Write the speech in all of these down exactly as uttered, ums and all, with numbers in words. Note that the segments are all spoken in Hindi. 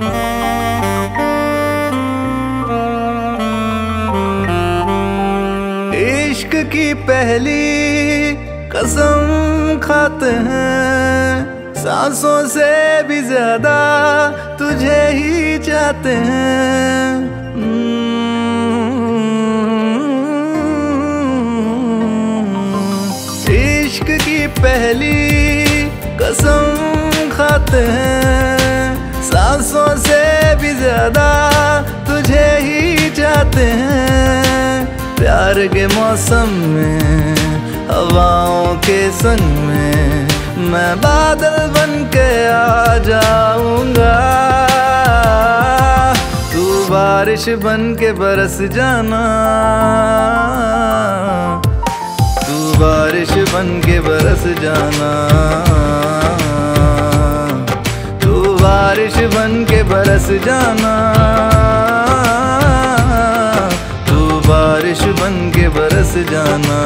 इश्क की पहली कसम खाते हैं, सांसों से भी ज्यादा तुझे ही चाहते हैं। इश्क की पहली कसम खाते हैं, सांसों से भी ज्यादा तुझे ही चाहते हैं। प्यार के मौसम में हवाओं के संग में मैं बादल बन के आ जाऊंगा, तू बारिश बन के बरस जाना, तू बारिश बन के बरस जाना, तू बारिश बन के बरस जाना, बारिश बन के बरस जाना।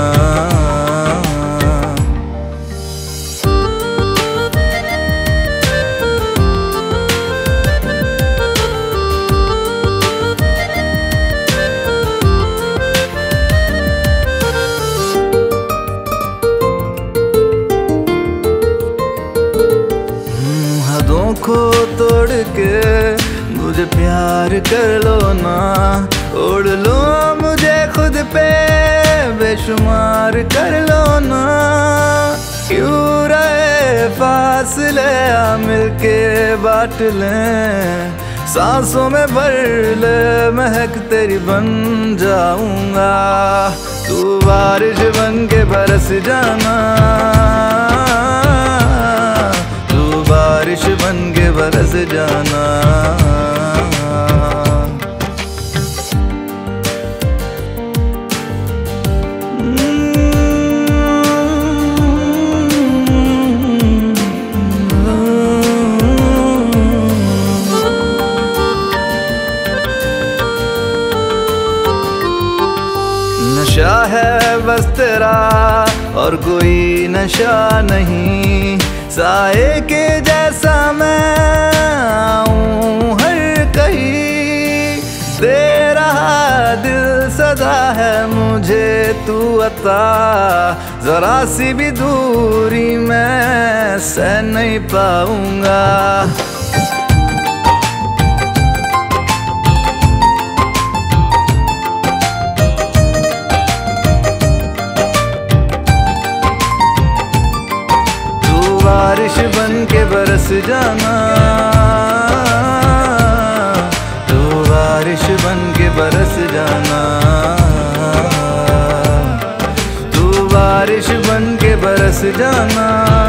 हदों को तोड़ के मुझे प्यार कर लो ना, ओढ़ लो मुझे खुद पे बेशुमार कर लो ना। क्यों रहे फासले, आ मिलके बांट लें, सांसों में भर ले महक तेरी बन जाऊंगा, तू बारिश बन के बरस जाना, तू बारिश बन के बरस जाना। नशा है बस तेरा और कोई नशा नहीं, साए के जैसा मैं आऊं हर कहीं, तेरा दिल सदा है मुझे तू अता, जरा सी भी दूरी मैं सह नहीं पाऊंगा। बारिश बन के बरस जाना, तू बारिश बन के बरस जाना, तू बारिश बन के बरस जाना।